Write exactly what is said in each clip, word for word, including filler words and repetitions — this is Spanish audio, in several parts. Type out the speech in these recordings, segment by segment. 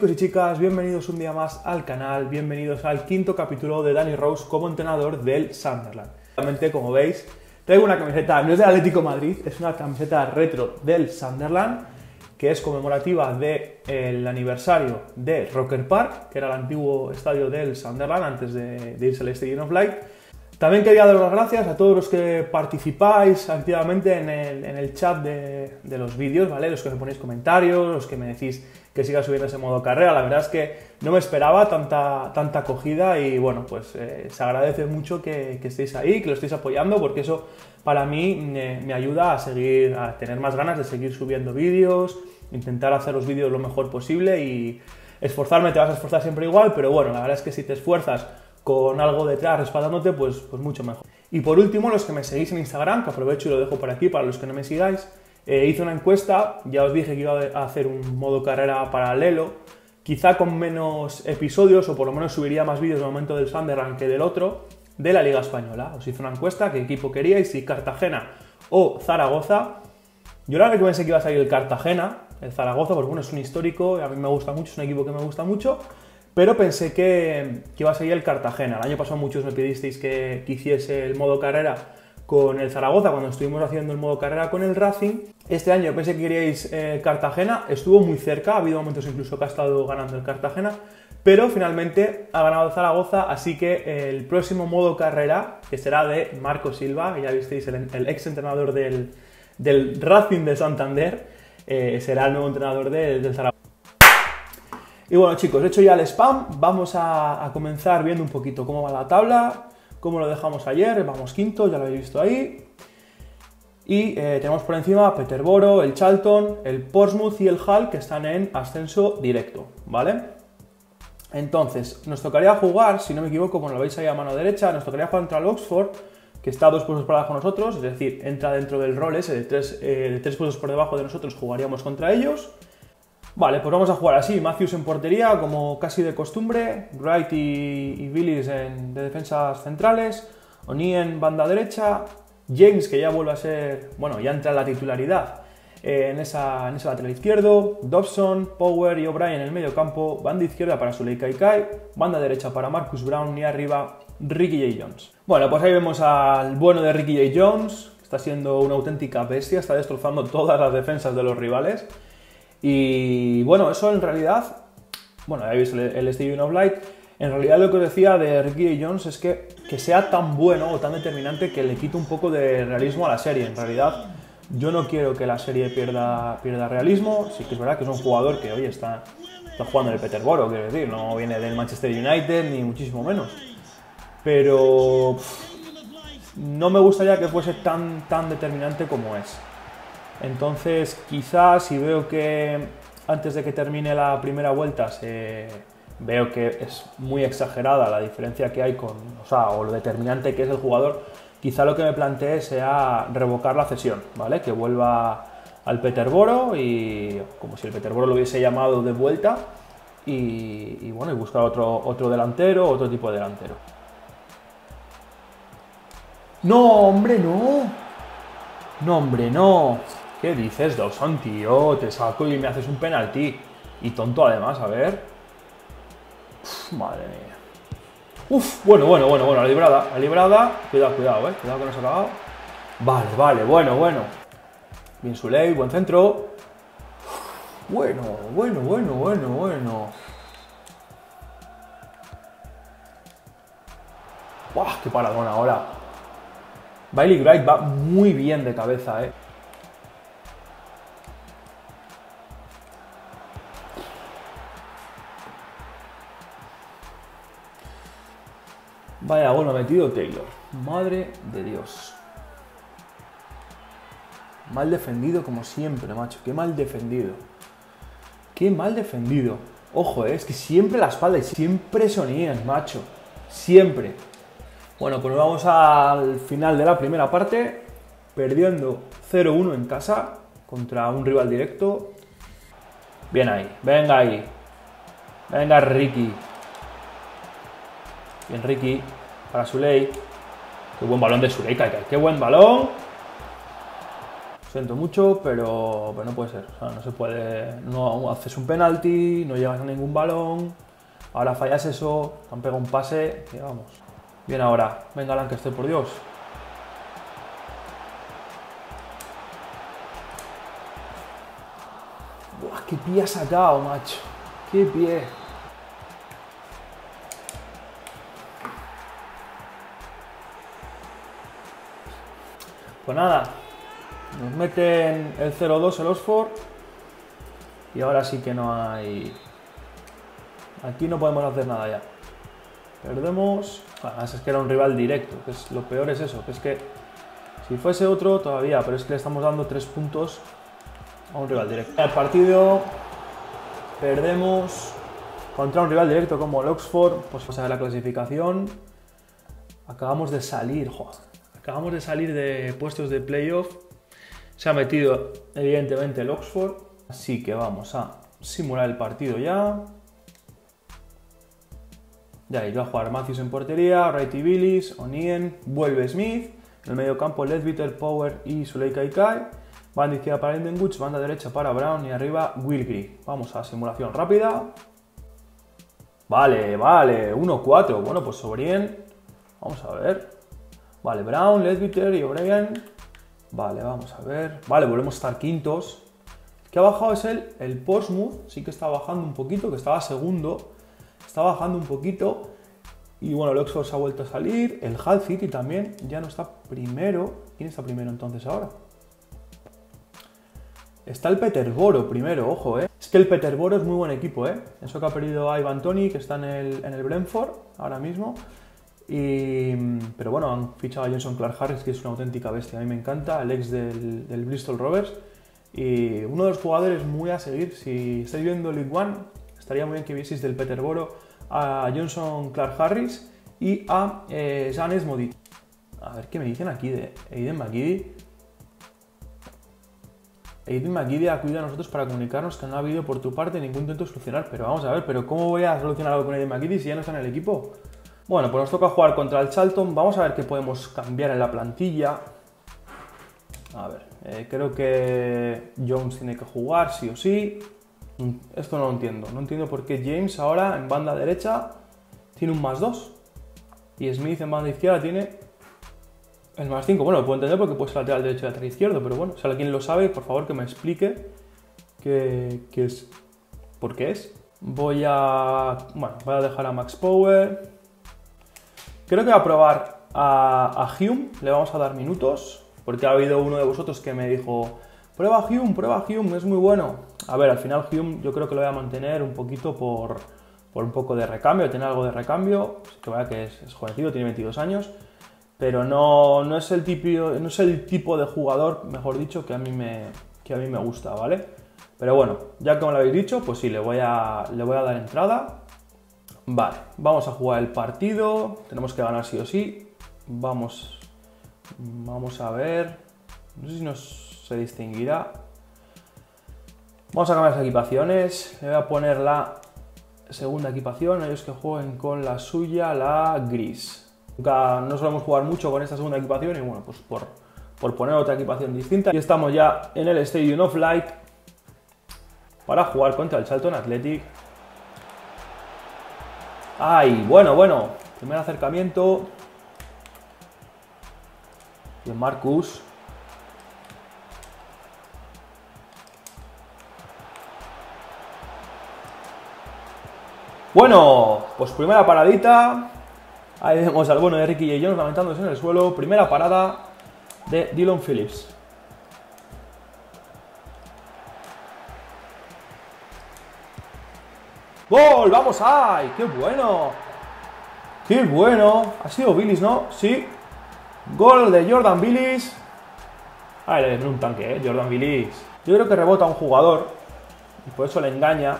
chicos y chicas, bienvenidos un día más al canal, bienvenidos al quinto capítulo de Danny Rose como entrenador del Sunderland. Realmente, como veis, traigo una camiseta, no es del Atlético de Madrid, es una camiseta retro del Sunderland, que es conmemorativa del aniversario de Roker Park, que era el antiguo estadio del Sunderland antes de, de irse al Stadium of Light. También quería dar las gracias a todos los que participáis activamente en el, en el chat de, de los vídeos, ¿vale? Los que me ponéis comentarios, los que me decís que siga subiendo ese modo carrera. La verdad es que no me esperaba tanta, tanta acogida y bueno, pues eh, se agradece mucho que, que estéis ahí, que lo estéis apoyando, porque eso para mí me, me ayuda a seguir, a tener más ganas de seguir subiendo vídeos, intentar hacer los vídeos lo mejor posible y esforzarme. Te vas a esforzar siempre igual, pero bueno, la verdad es que si te esfuerzas con algo detrás respaldándote, pues, pues mucho mejor. Y por último, los que me seguís en Instagram, que aprovecho y lo dejo por aquí para los que no me sigáis, eh, hice una encuesta, ya os dije que iba a hacer un modo carrera paralelo, quizá con menos episodios, o por lo menos subiría más vídeos de momento del Sunderland que del otro, de la Liga Española. Os hice una encuesta, qué equipo queríais, si Cartagena o Zaragoza. Yo la verdad que pensé que iba a salir el Cartagena, el Zaragoza, porque bueno, es un histórico, a mí me gusta mucho, es un equipo que me gusta mucho, pero pensé que, que iba a seguir el Cartagena. El año pasado muchos me pedisteis que, que hiciese el modo carrera con el Zaragoza, cuando estuvimos haciendo el modo carrera con el Racing. Este año pensé que queríais eh, Cartagena, estuvo muy cerca, ha habido momentos incluso que ha estado ganando el Cartagena, pero finalmente ha ganado el Zaragoza, así que el próximo modo carrera, que será de Marco Silva, que ya visteis, el, el ex entrenador del, del Racing de Santander, eh, será el nuevo entrenador de, del Zaragoza. Y bueno, chicos, hecho ya el spam, vamos a, a comenzar viendo un poquito cómo va la tabla, cómo lo dejamos ayer, vamos quinto, ya lo habéis visto ahí. Y eh, tenemos por encima Peterborough, el Charlton, el Portsmouth y el Hull, que están en ascenso directo, ¿vale? Entonces, nos tocaría jugar, si no me equivoco, bueno, lo veis ahí a mano derecha, nos tocaría jugar contra el Oxford, que está dos puestos por debajo de nosotros, es decir, entra dentro del rol ese de tres, eh, de tres puestos por debajo de nosotros, jugaríamos contra ellos. Vale, pues vamos a jugar así, Matthews en portería, como casi de costumbre, Wright y, y Willis en, de defensas centrales, O'Neill en banda derecha, James, que ya vuelve a ser, bueno, ya entra en la titularidad eh, en, esa, en ese lateral izquierdo, Dobson, Power y O'Brien en el medio campo, banda izquierda para Sullay Kaikai, banda derecha para Marcus Browne y arriba Ricky-Jay Jones. Bueno, pues ahí vemos al bueno de Ricky-Jay Jones, que está siendo una auténtica bestia, está destrozando todas las defensas de los rivales. Y bueno, eso en realidad, bueno, ya veis el, el Stadium of Light, en realidad lo que os decía de Ricky-Jay Jones es que, que sea tan bueno o tan determinante que le quite un poco de realismo a la serie. En realidad yo no quiero que la serie pierda, pierda realismo, sí que es verdad que es un jugador que hoy está, está jugando en el Peterborough, quiero decir, no viene del Manchester United ni muchísimo menos, pero pff, no me gustaría que fuese tan, tan determinante como es. Entonces, quizás si veo que antes de que termine la primera vuelta se... veo que es muy exagerada la diferencia que hay con, o sea, o lo determinante que es el jugador, quizá lo que me planteé sea revocar la cesión, ¿vale? Que vuelva al Peterborough y como si el Peterborough lo hubiese llamado de vuelta y, y bueno, y buscar otro, otro delantero, otro tipo de delantero. ¡No, hombre, no! ¡No, hombre, no! ¿Qué dices, Dawson, tío? Te saco y me haces un penalti. Y tonto además, a ver. Uf, madre mía. Uf, bueno, bueno, bueno, bueno, la librada, la librada. Cuidado, cuidado, eh. Cuidado que nos ha cagado. Vale, vale, bueno, bueno. Bien Sulley, buen centro. Uf, bueno, bueno, bueno, bueno, bueno. ¡Buah, qué paradón ahora! Bailey Wright va muy bien de cabeza, eh. Vaya gol ha metido Taylor. Madre de Dios. Mal defendido como siempre, macho. Qué mal defendido. Qué mal defendido. Ojo, eh, es que siempre la espalda y siempre sonían, macho. Siempre. Bueno, pues vamos al final de la primera parte. Perdiendo cero uno en casa contra un rival directo. Bien ahí. Venga ahí. Venga Ricky. Bien Ricky. Para Sulley. Qué buen balón de Sulley, Kaikai. Qué buen balón. siento mucho, pero, pero no puede ser. O sea, no se puede, no haces un penalti, no llegas a ningún balón, ahora fallas eso, te han pegado un pase, y vamos. Bien ahora, venga Alan, que estoy por Dios. Buah, qué pie ha sacado, macho, qué pie. Pues nada, nos meten el cero dos el Oxford y ahora sí que no hay... Aquí no podemos hacer nada ya. Perdemos... Ah, es que era un rival directo, que es lo peor es eso, que es que si fuese otro todavía, pero es que le estamos dando tres puntos a un rival directo. El partido perdemos contra un rival directo como el Oxford, pues vamos a ver la clasificación. Acabamos de salir, joder, acabamos de salir de puestos de playoff. Se ha metido evidentemente el Oxford, así que vamos a simular el partido ya. Ya iba a jugar Matthews en portería, Wright y Willis, O'Neill, vuelve Smith, en el medio campo Leadbitter, Power y Sullay Kaikai, banda izquierda para Lindenwood, banda derecha para Browne y arriba Wilgree. Vamos a simulación rápida. Vale, vale, uno cuatro, bueno pues O'Brien, vamos a ver. Vale, Browne, Leadbitter y O'Brien. Vale, vamos a ver. Vale, volvemos a estar quintos. El que ha bajado es el, el Portsmouth. Sí que está bajando un poquito, que estaba segundo. Está bajando un poquito. Y bueno, el Oxford se ha vuelto a salir. El Hull City también ya no está primero. ¿Quién está primero entonces ahora? Está el Peterborough primero, ojo, eh. Es que el Peterborough es muy buen equipo, eh. Eso que ha perdido a Ivan Toney, que está en el, en el Brentford ahora mismo. Y, pero bueno, han fichado a Johnson Clark Harris, que es una auténtica bestia, a mí me encanta, el ex del, del Bristol Rovers. Y uno de los jugadores muy a seguir, si estáis viendo League One, estaría muy bien que vieseis del Peterborough a Johnson Clark Harris y a eh, Jean Esmodi. A ver qué me dicen aquí de Aiden McGee. Aiden McGee acude a nosotros para comunicarnos que no ha habido por tu parte ningún intento de solucionar. Pero vamos a ver, pero ¿cómo voy a solucionar algo con Aiden McGee si ya no está en el equipo? Bueno, pues nos toca jugar contra el Charlton. Vamos a ver qué podemos cambiar en la plantilla. A ver, eh, creo que Jones tiene que jugar sí o sí. Esto no lo entiendo. No entiendo por qué James ahora en banda derecha tiene un más dos. Y Smith en banda izquierda tiene el más cinco. Bueno, lo puedo entender porque puede ser lateral derecho y lateral izquierdo. Pero bueno, si alguien lo sabe, por favor que me explique qué, qué es, por qué es. Voy a... Bueno, voy a dejar a Max Power... Creo que voy a probar a, a Hume, le vamos a dar minutos, porque ha habido uno de vosotros que me dijo prueba a Hume, prueba a Hume, es muy bueno. A ver, al final Hume yo creo que lo voy a mantener un poquito por, por un poco de recambio, tener algo de recambio, que vaya que es, es jovencito, tiene veintidós años, pero no, no, es el típico, no es el tipo de jugador, mejor dicho, que a mí me, que a mí me gusta, ¿vale? Pero bueno, ya que me lo habéis dicho, pues sí, le voy a, le voy a dar entrada. Vale, vamos a jugar el partido, tenemos que ganar sí o sí, vamos, vamos a ver, no sé si nos se distinguirá, vamos a cambiar las equipaciones, le voy a poner la segunda equipación, ellos que jueguen con la suya, la gris, nunca, no solemos jugar mucho con esta segunda equipación y bueno, pues por, por poner otra equipación distinta, y estamos ya en el Stadium of Light para jugar contra el Charlton Athletic. Ay, bueno, bueno, primer acercamiento. Bien, Marcus. Bueno, pues primera paradita. Ahí vemos al bueno de Ricky-Jay Jones lamentándose en el suelo. Primera parada de Dillon Phillips. ¡Gol! ¡Vamos! ¡Ay! ¡Qué bueno! ¡Qué bueno! Ha sido Willis, ¿no? Sí. Gol de Jordan Willis. Ay, le desnuda un tanque, ¿eh? Jordan Willis. Yo creo que rebota a un jugador. Y por eso le engaña.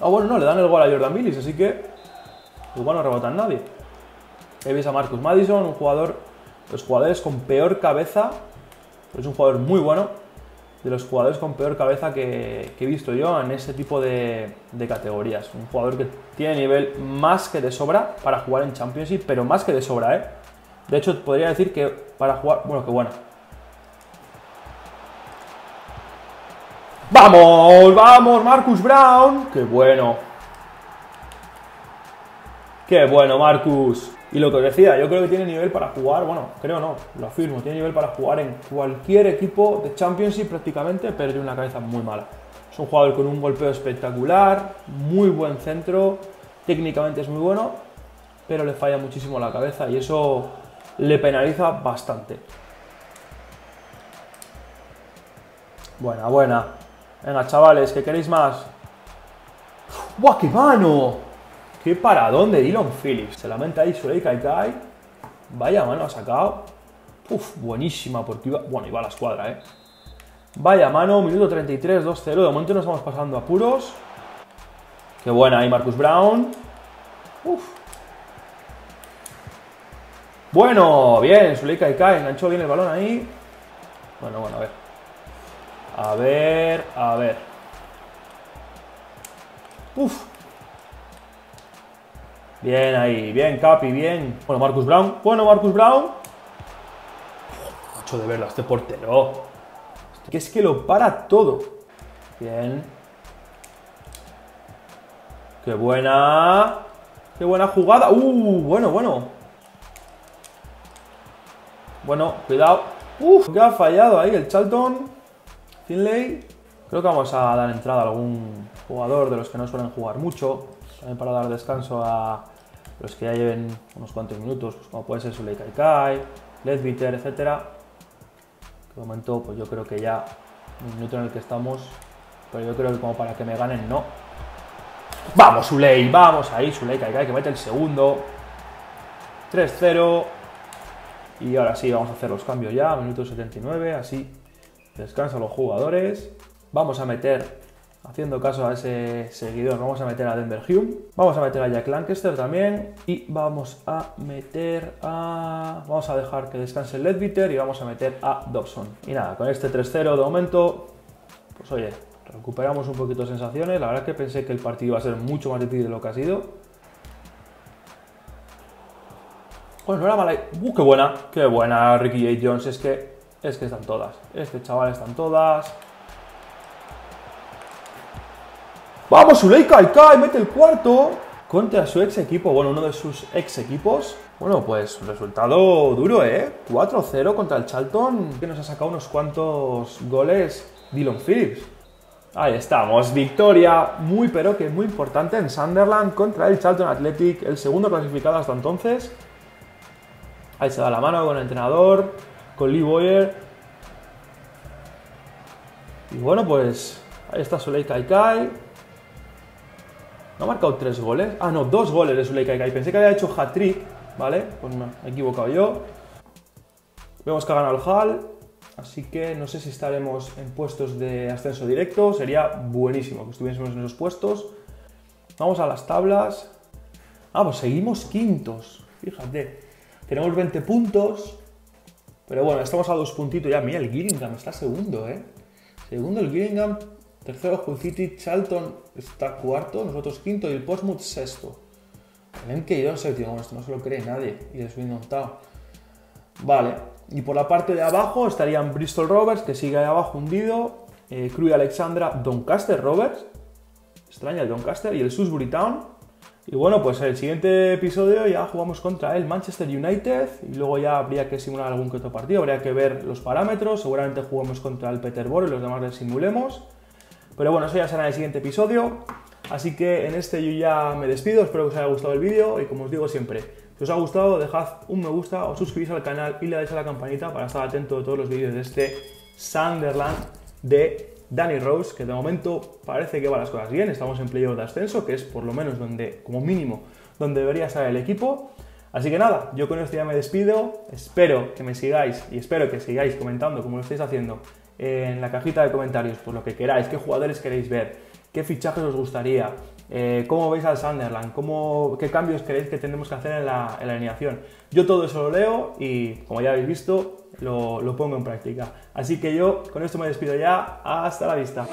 Ah, oh, bueno, no. Le dan el gol a Jordan Willis. Así que... Igual no rebota a nadie. Ahí veis a Marcus Madison. Un jugador... Los jugadores con peor cabeza. Es un jugador muy bueno. De los jugadores con peor cabeza que, que he visto yo en ese tipo de, de categorías. Un jugador que tiene nivel más que de sobra para jugar en Championship, pero más que de sobra, ¿eh? De hecho, podría decir que para jugar... Bueno, que bueno. ¡Vamos! ¡Vamos, Marcus Browne! ¡Qué bueno! ¡Qué bueno, Marcus! Y lo que os decía, yo creo que tiene nivel para jugar, bueno, creo no, lo afirmo, tiene nivel para jugar en cualquier equipo de Championship prácticamente, pero tiene una cabeza muy mala. Es un jugador con un golpeo espectacular, muy buen centro, técnicamente es muy bueno, pero le falla muchísimo la cabeza y eso le penaliza bastante. Buena, buena. Venga, chavales, ¿qué queréis más? ¡Guau, qué mano! ¡Qué paradón de Dillon Phillips! Se lamenta ahí Sullay Kaikai. Vaya mano ha sacado. Uf, buenísima porque iba... Bueno, iba a la escuadra, ¿eh? Vaya mano, minuto treinta y tres, dos cero. De momento nos vamos pasando apuros. ¡Qué buena ahí Marcus Browne! ¡Uf! Bueno, bien, Sullay Kaikai. Enganchó bien el balón ahí. Bueno, bueno, a ver. A ver, a ver. ¡Uf! Bien ahí, bien Capi, bien. Bueno, Marcus Browne, bueno, Marcus Browne. Mucho de verlo a este portero. Que es que lo para todo. Bien. Qué buena. Qué buena jugada. Uh, bueno, bueno. Bueno, cuidado. Uf, que ha fallado ahí el Charlton. Finlay. Creo que vamos a dar entrada a algún jugador de los que no suelen jugar mucho. También para dar descanso a los que ya lleven unos cuantos minutos, pues como puede ser Sullay Kaikai, Leadbitter, etcétera. De momento, pues yo creo que ya el minuto en el que estamos, pero yo creo que como para que me ganen, no. ¡Vamos, Sullay! ¡Vamos ahí, Sullay Kaikai, que mete el segundo! tres cero. Y ahora sí, vamos a hacer los cambios ya, minuto setenta y nueve, así descansan los jugadores. Vamos a meter... Haciendo caso a ese seguidor, vamos a meter a Denver Hume, vamos a meter a Jack Lancaster también y vamos a meter a... Vamos a dejar que descanse el Leadbitter y vamos a meter a Dobson. Y nada, con este tres cero de momento, pues oye, recuperamos un poquito de sensaciones. La verdad es que pensé que el partido iba a ser mucho más difícil de lo que ha sido. Pues no era mala... ¡Uh, qué buena! ¡Qué buena Ricky-Jay Jones! Es que... Es que están todas. Este chaval están todas... ¡Vamos, Sullay Kaikai! ¡Mete el cuarto! Contra su ex equipo, bueno, uno de sus ex equipos. Bueno, pues un resultado duro, ¿eh? cuatro cero contra el Charlton, que nos ha sacado unos cuantos goles Dillon Phillips. Ahí estamos, victoria muy pero que muy importante en Sunderland contra el Charlton Athletic, el segundo clasificado hasta entonces. Ahí se da la mano con el entrenador, con Lee Boyer. Y bueno, pues ahí está Sullay Kaikai. ¿No ha marcado tres goles? Ah, no, dos goles de Sullay Kaikai. Pensé que había hecho hat-trick, ¿vale? Pues me he equivocado yo. Vemos que ha ganado el Hull, así que no sé si estaremos en puestos de ascenso directo. Sería buenísimo que estuviésemos en esos puestos. Vamos a las tablas. Ah, pues seguimos quintos. Fíjate, tenemos veinte puntos. Pero bueno, estamos a dos puntitos ya. Mira, el Gillingham está segundo, ¿eh? Segundo el Gillingham... Tercero, Hull City, Charlton está cuarto, nosotros quinto y el Portsmouth sexto. Ven que yo en séptimo, bueno, esto no se lo cree nadie y el Swindon octavo. Vale, y por la parte de abajo estarían Bristol Rovers, que sigue ahí abajo hundido, eh, Crewe Alexandra, Doncaster Rovers, extraña el Doncaster, y el Susbury Town. Y bueno, pues en el siguiente episodio ya jugamos contra el Manchester United y luego ya habría que simular algún que otro partido, habría que ver los parámetros, seguramente jugamos contra el Peterborough y los demás les simulemos. Pero bueno, eso ya será en el siguiente episodio, así que en este yo ya me despido, espero que os haya gustado el vídeo y como os digo siempre, si os ha gustado dejad un me gusta, os suscribís al canal y le dais a la campanita para estar atento de todos los vídeos de este Sunderland de Danny Rose, que de momento parece que van las cosas bien, estamos en playoff de ascenso, que es por lo menos donde, como mínimo, donde debería estar el equipo. Así que nada, yo con esto ya me despido, espero que me sigáis y espero que sigáis comentando como lo estáis haciendo en la cajita de comentarios, pues lo que queráis, qué jugadores queréis ver, qué fichajes os gustaría, eh, cómo veis al Sunderland, cómo, qué cambios creéis que tenemos que hacer en la, en la alineación. Yo todo eso lo leo y, como ya habéis visto, lo, lo pongo en práctica. Así que yo con esto me despido ya, hasta la vista.